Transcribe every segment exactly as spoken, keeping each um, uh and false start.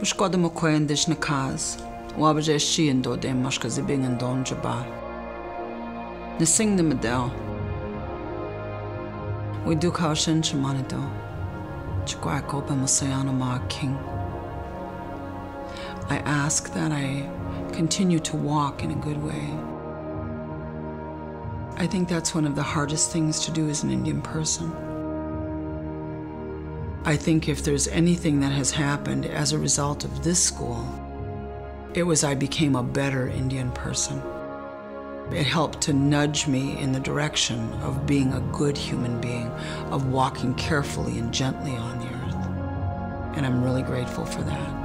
Bash kodem o koendish na kaz, wabaje sheen do dem mashkazi bing and don jaba. Ne sing the medel. We do kaushin chamanido. Chikwa kopa musayano ma king. I ask that I continue to walk in a good way. I think that's one of the hardest things to do as an Indian person. I think if there's anything that has happened as a result of this school, it was I became a better Indian person. It helped to nudge me in the direction of being a good human being, of walking carefully and gently on the earth. And I'm really grateful for that.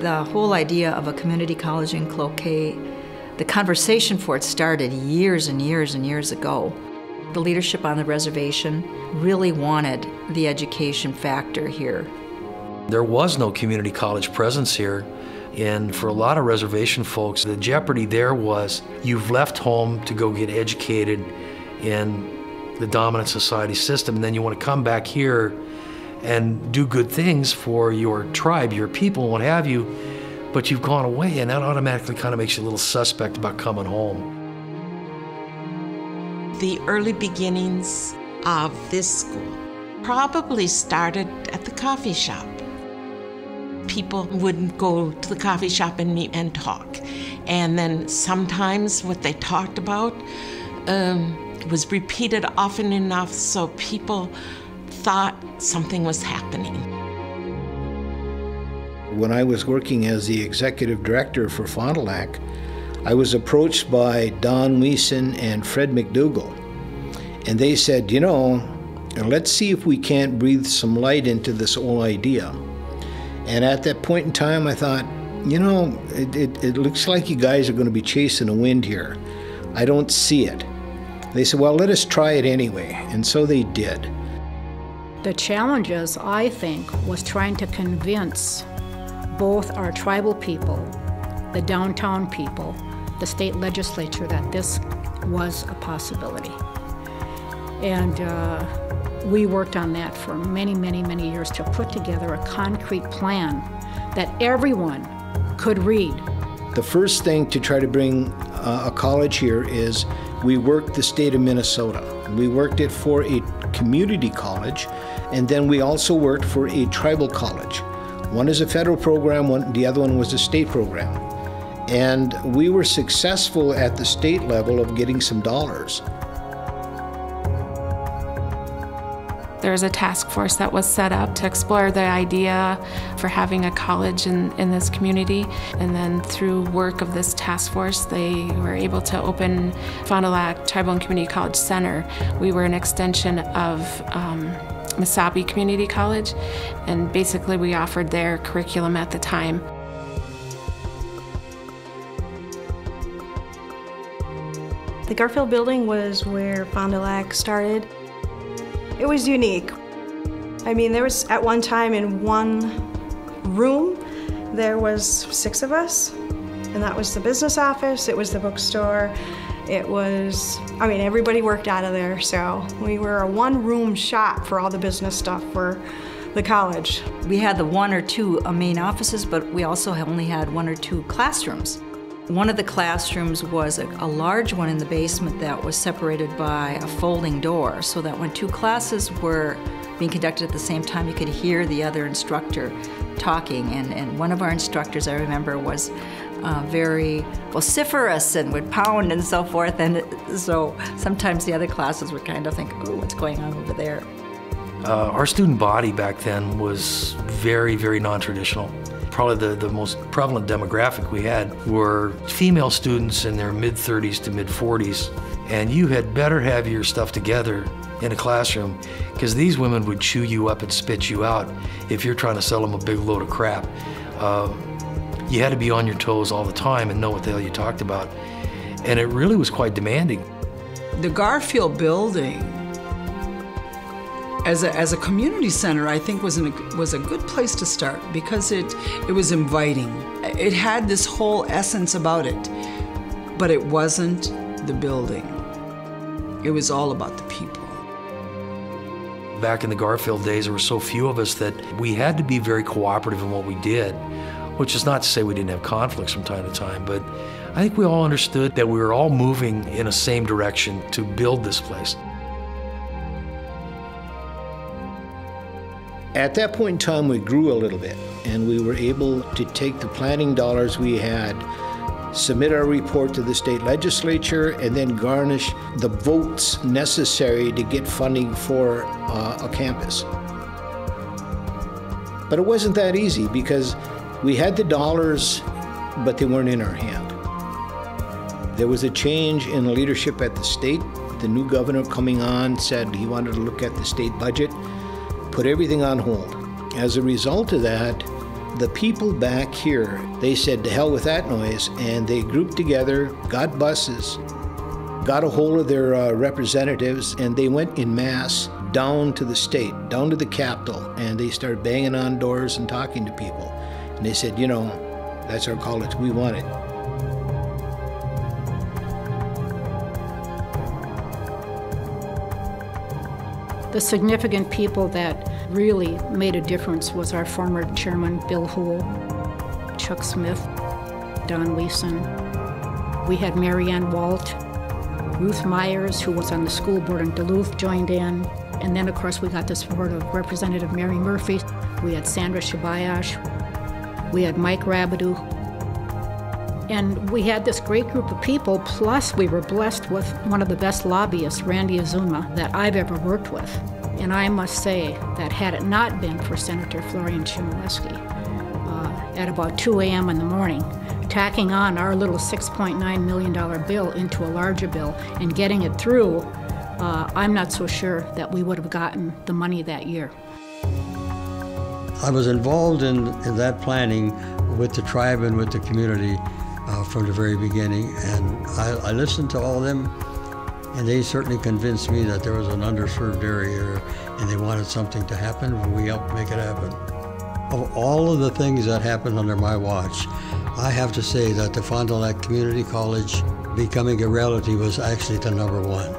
The whole idea of a community college in Cloquet, the conversation for it started years and years and years ago. The leadership on the reservation really wanted the education factor here. There was no community college presence here, and for a lot of reservation folks, the jeopardy there was you've left home to go get educated in the dominant society system, and then you want to come back here and do good things for your tribe, your people, what have you, but you've gone away, and that automatically kind of makes you a little suspect about coming home. The early beginnings of this school probably started at the coffee shop. People would go to the coffee shop and meet and talk, and then sometimes what they talked about um, was repeated often enough so people thought something was happening. When I was working as the executive director for Fond du Lac, I was approached by Don Weeson and Fred McDougall, and they said, you know, let's see if we can't breathe some light into this whole idea. And at that point in time, I thought, you know, it, it, it looks like you guys are going to be chasing the wind here. I don't see it. They said, well, let us try it anyway, and so they did. The challenges, I think, was trying to convince both our tribal people, the downtown people, the state legislature that this was a possibility. And uh, we worked on that for many, many, many years to put together a concrete plan that everyone could read. The first thing to try to bring uh, a college here is we worked the state of Minnesota. We worked it for a community college, and then we also worked for a tribal college. One is a federal program, one, the other one was a state program. And we were successful at the state level of getting some dollars. There was a task force that was set up to explore the idea for having a college in, in this community. And then through work of this task force, they were able to open Fond du Lac Tribal and Community College Center. We were an extension of um, Mesabi Community College, and basically we offered their curriculum at the time. The Garfield Building was where Fond du Lac started. It was unique. I mean, there was at one time in one room, there was six of us, and that was the business office, it was the bookstore, it was, I mean, everybody worked out of there, so we were a one-room shop for all the business stuff for the college. We had the one or two main offices, but we also only had one or two classrooms. One of the classrooms was a, a large one in the basement that was separated by a folding door, so that when two classes were being conducted at the same time, you could hear the other instructor talking. And, and one of our instructors, I remember, was uh, very vociferous and would pound and so forth. And so sometimes the other classes would kind of think, oh, what's going on over there? Uh, our student body back then was very, very non-traditional. probably the, the most prevalent demographic we had were female students in their mid thirties to mid forties. And you had better have your stuff together in a classroom, because these women would chew you up and spit you out if you're trying to sell them a big load of crap. Uh, you had to be on your toes all the time and know what the hell you talked about. And it really was quite demanding. The Garfield Building, as a, as a community center, I think was, an, was a good place to start, because it, it was inviting. It had this whole essence about it, but it wasn't the building. It was all about the people. Back in the Garfield days, there were so few of us that we had to be very cooperative in what we did, which is not to say we didn't have conflicts from time to time, but I think we all understood that we were all moving in the same direction to build this place. At that point in time, we grew a little bit, and we were able to take the planning dollars we had, submit our report to the state legislature, and then garnish the votes necessary to get funding for uh, a campus. But it wasn't that easy, because we had the dollars, but they weren't in our hand. There was a change in leadership at the state. The new governor coming on said he wanted to look at the state budget, put everything on hold. As a result of that, the people back here, they said to hell with that noise, and they grouped together, got buses, got a hold of their uh, representatives, and they went in mass down to the state, down to the Capitol, and they started banging on doors and talking to people. And they said, you know, that's our college, we want it. The significant people that really made a difference was our former chairman, Bill Hull, Chuck Smith, Don Weeson. We had Mary Ann Walt, Ruth Myers, who was on the school board in Duluth, joined in. And then, of course, we got the support of Representative Mary Murphy. We had Sandra Shabayash. We had Mike Rabideau. And we had this great group of people, plus we were blessed with one of the best lobbyists, Randy Azuma, that I've ever worked with. And I must say that had it not been for Senator Florian Chmielewski, uh, at about two A M in the morning, tacking on our little six point nine million dollar bill into a larger bill and getting it through, uh, I'm not so sure that we would have gotten the money that year. I was involved in, in that planning with the tribe and with the community Uh, from the very beginning, and I, I listened to all of them, and they certainly convinced me that there was an underserved area and they wanted something to happen, and we helped make it happen. Of all of the things that happened under my watch, I have to say that the Fond du Lac Community College becoming a reality was actually the number one.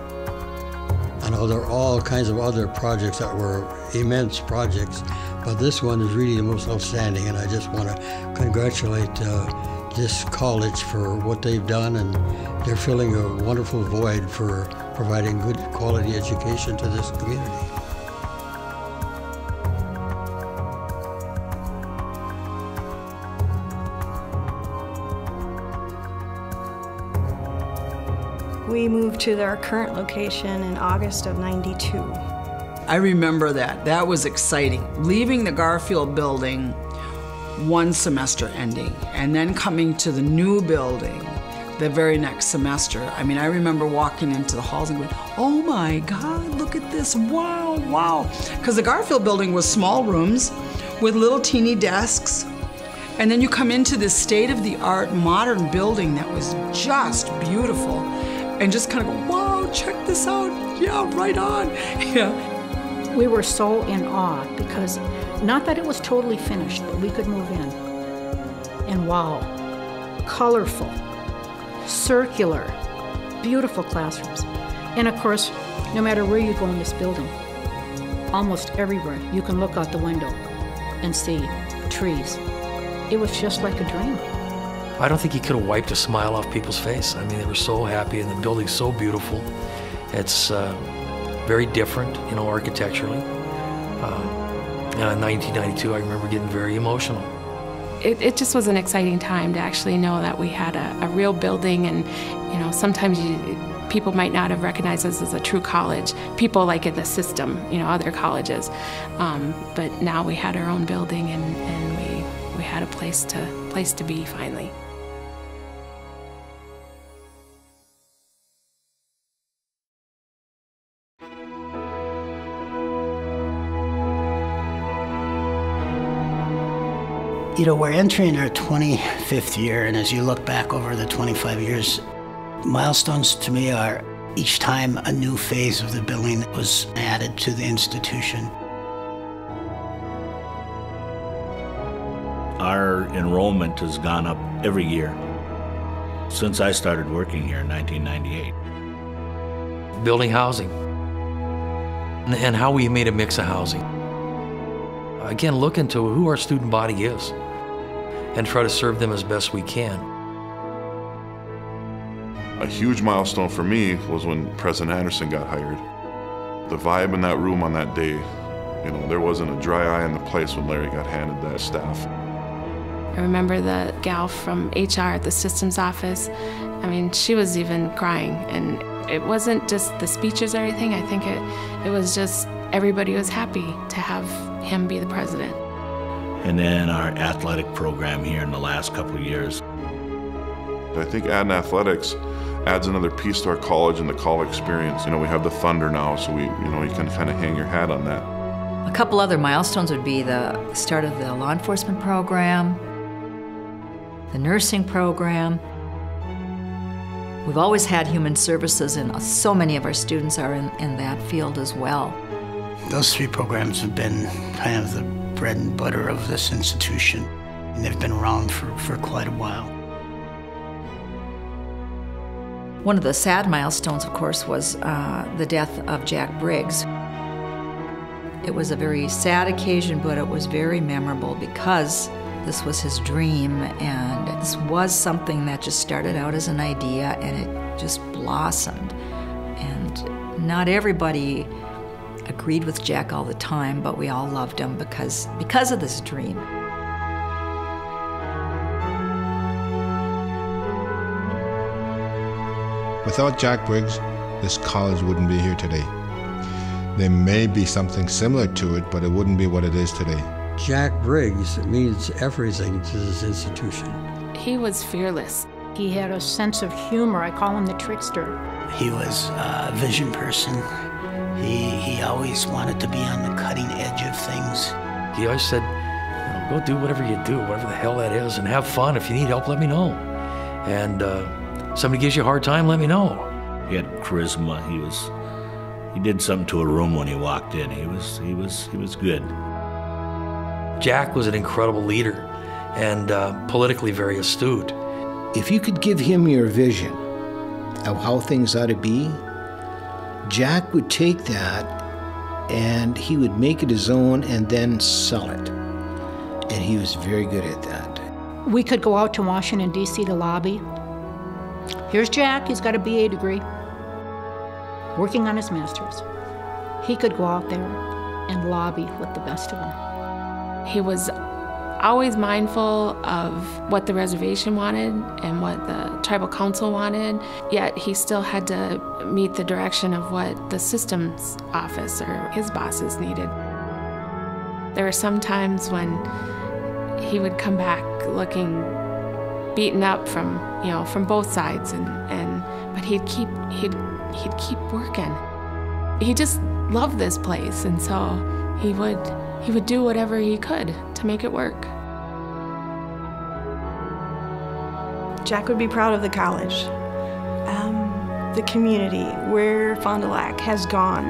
I know there are all kinds of other projects that were immense projects, but this one is really the most outstanding, and I just want to congratulate uh, this college for what they've done, and they're filling a wonderful void for providing good quality education to this community. We moved to our current location in August of ninety-two. I remember that. That was exciting. Leaving the Garfield building, one semester ending, and then coming to the new building the very next semester. I mean, I remember walking into the halls and going, oh my God, look at this, wow, wow. Because the Garfield building was small rooms with little teeny desks, and then you come into this state-of-the-art modern building that was just beautiful, and just kind of go, wow, check this out, yeah, right on, yeah. We were so in awe, because not that it was totally finished, but we could move in. And wow, colorful, circular, beautiful classrooms. And of course, no matter where you go in this building, almost everywhere you can look out the window and see trees. It was just like a dream. I don't think you could have wiped a smile off people's face. I mean, they were so happy, and the building's so beautiful. It's uh, very different, you know, architecturally. Uh, Uh, in nineteen ninety-two, I remember getting very emotional. It, it just was an exciting time to actually know that we had a, a real building, and you know, sometimes you, people might not have recognized us as a true college. People like in the system, you know, other colleges. Um, but now we had our own building, and, and we, we had had a place to, place to be finally. You know, we're entering our twenty-fifth year, and as you look back over the twenty-five years, milestones to me are each time a new phase of the building was added to the institution. Our enrollment has gone up every year since I started working here in nineteen ninety-eight. Building housing and how we made a mix of housing. Again, look into who our student body is and try to serve them as best we can. A huge milestone for me was when President Anderson got hired. The vibe in that room on that day, you know, there wasn't a dry eye in the place when Larry got handed that staff. I remember the gal from H R at the systems office. I mean, she was even crying, and it wasn't just the speeches or anything. I think it, it was just everybody was happy to have him be the president. And then our athletic program here in the last couple of years. I think adding athletics adds another piece to our college and the college experience. You know, we have the Thunder now, so we, you know, you can kind of hang your hat on that. A couple other milestones would be the start of the law enforcement program, the nursing program. We've always had human services, and so many of our students are in, in that field as well. Those three programs have been kind of the bread and butter of this institution, and they've been around for, for quite a while. One of the sad milestones, of course, was uh, the death of Jack Briggs. It was a very sad occasion, but it was very memorable because this was his dream, and this was something that just started out as an idea, and it just blossomed. And not everybody agreed with Jack all the time, but we all loved him because, because of this dream. Without Jack Briggs, this college wouldn't be here today. There may be something similar to it, but it wouldn't be what it is today. Jack Briggs means everything to this institution. He was fearless. He had a sense of humor. I call him the trickster. He was a vision person. He, he always wanted to be on the cutting edge of things. He always said, well, go do whatever you do, whatever the hell that is, and have fun. If you need help, let me know. And uh, somebody gives you a hard time, let me know. He had charisma. He was, he did something to a room when he walked in. He was, he was, he was good. Jack was an incredible leader and uh, politically very astute. If you could give him your vision of how things ought to be, Jack would take that and he would make it his own and then sell it. And he was very good at that. We could go out to Washington, D C to lobby. Here's Jack, he's got a B A degree, working on his master's. He could go out there and lobby with the best of them. He was always mindful of what the reservation wanted and what the tribal council wanted, yet he still had to meet the direction of what the systems office or his bosses needed. There were some times when he would come back looking beaten up from, you know, from both sides, and, and but he'd keep he'd he'd keep working. He just loved this place, and so he would he would do whatever he could to make it work. Jack would be proud of the college, um, the community, where Fond du Lac has gone.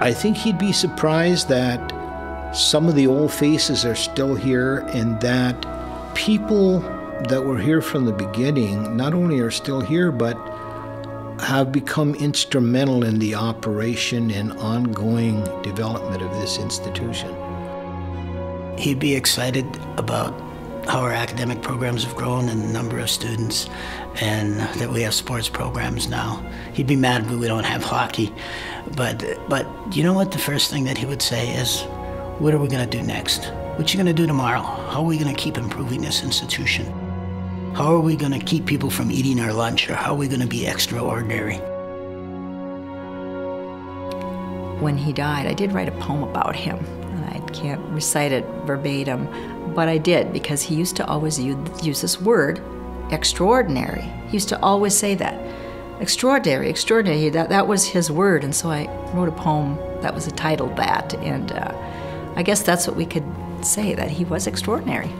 I think he'd be surprised that some of the old faces are still here, and that people that were here from the beginning not only are still here, but have become instrumental in the operation and ongoing development of this institution. He'd be excited about how our academic programs have grown and the number of students, and that we have sports programs now. He'd be mad that we don't have hockey, but but you know what? The first thing that he would say is, what are we gonna do next? What you gonna do tomorrow? How are we gonna keep improving this institution? How are we gonna keep people from eating our lunch, or how are we gonna be extraordinary? When he died, I did write a poem about him, and I can't recite it verbatim, what I did, because he used to always use this word, extraordinary. He used to always say that. Extraordinary, extraordinary, that, that was his word. And so I wrote a poem that was titled that, and uh, I guess that's what we could say, that he was extraordinary.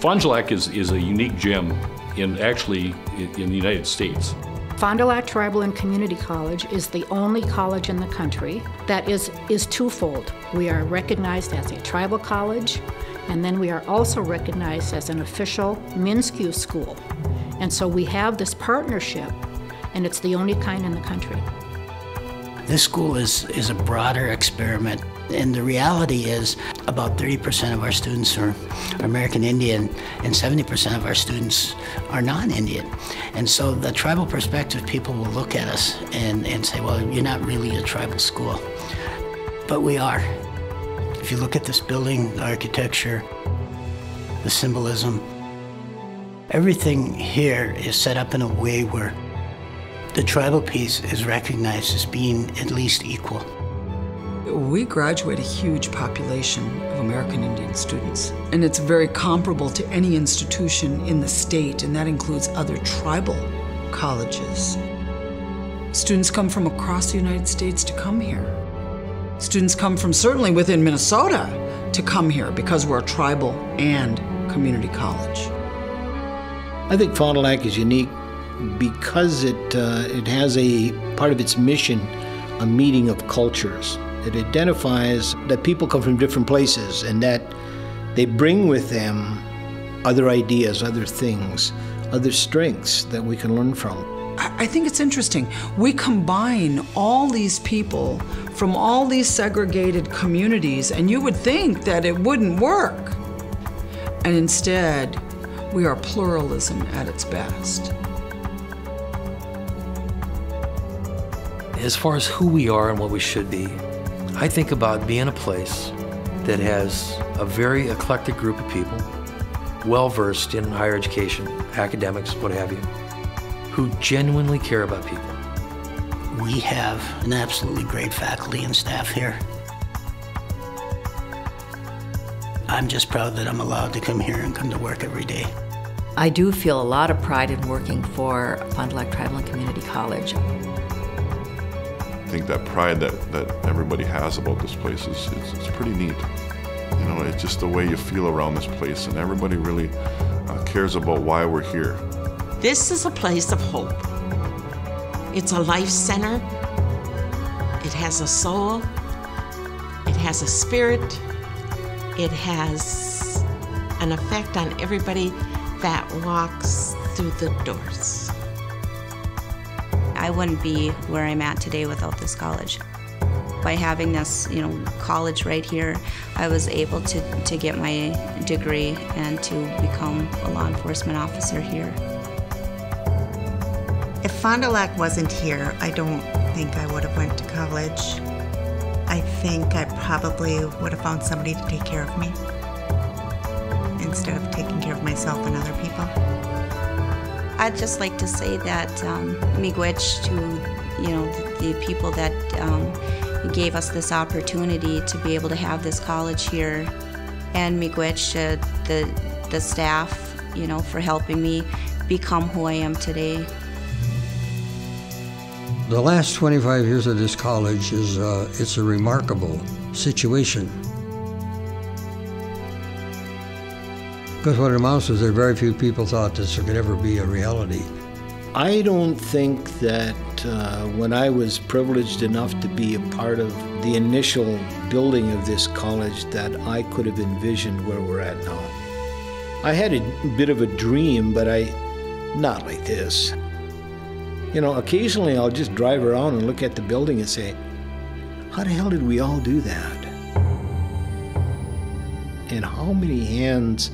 Fond du Lac is, is a unique gem in actually in, in the United States. Fond du Lac Tribal and Community College is the only college in the country that is, is twofold. We are recognized as a tribal college, and then we are also recognized as an official M N S C U school. And so we have this partnership, and it's the only kind in the country. This school is, is a broader experiment. And the reality is about thirty percent of our students are American Indian and seventy percent of our students are non-Indian. And so the tribal perspective, people will look at us and, and say, well, you're not really a tribal school. But we are. If you look at this building, the architecture, the symbolism, everything here is set up in a way where the tribal piece is recognized as being at least equal. We graduate a huge population of American Indian students, and it's very comparable to any institution in the state, and that includes other tribal colleges. Students come from across the United States to come here. Students come from certainly within Minnesota to come here because we're a tribal and community college. I think Fond du Lac is unique because it, uh, it has a part of its mission, a meeting of cultures. It identifies that people come from different places and that they bring with them other ideas, other things, other strengths that we can learn from. I think it's interesting. We combine all these people from all these segregated communities, and you would think that it wouldn't work. And instead, we are pluralism at its best. As far as who we are and what we should be, I think about being a place that has a very eclectic group of people, well-versed in higher education, academics, what have you, who genuinely care about people. We have an absolutely great faculty and staff here. I'm just proud that I'm allowed to come here and come to work every day. I do feel a lot of pride in working for Fond du Lac Tribal and Community College. I think that pride that, that everybody has about this place is it's, it's pretty neat. You know, it's just the way you feel around this place, and everybody really uh, cares about why we're here. This is a place of hope. It's a life center. It has a soul. It has a spirit. It has an effect on everybody that walks through the doors. I wouldn't be where I'm at today without this college. By having this, you know, college right here, I was able to, to get my degree and to become a law enforcement officer here. If Fond du Lac wasn't here, I don't think I would have went to college. I think I probably would have found somebody to take care of me instead of taking care of myself and other people. I'd just like to say that um, miigwech to, you know, the, the people that um, gave us this opportunity to be able to have this college here, and miigwech to uh, the, the staff, you know, for helping me become who I am today. The last twenty-five years of this college is uh, it's a remarkable situation. Because what it amounts to is there are very few people thought this could ever be a reality. I don't think that uh, when I was privileged enough to be a part of the initial building of this college that I could have envisioned where we're at now. I had a bit of a dream, but I, not like this. You know, occasionally I'll just drive around and look at the building and say, how the hell did we all do that? And how many hands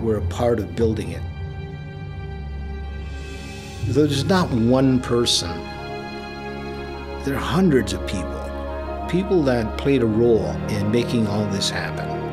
were a part of building it. There's not one person. There are hundreds of people, people that played a role in making all this happen.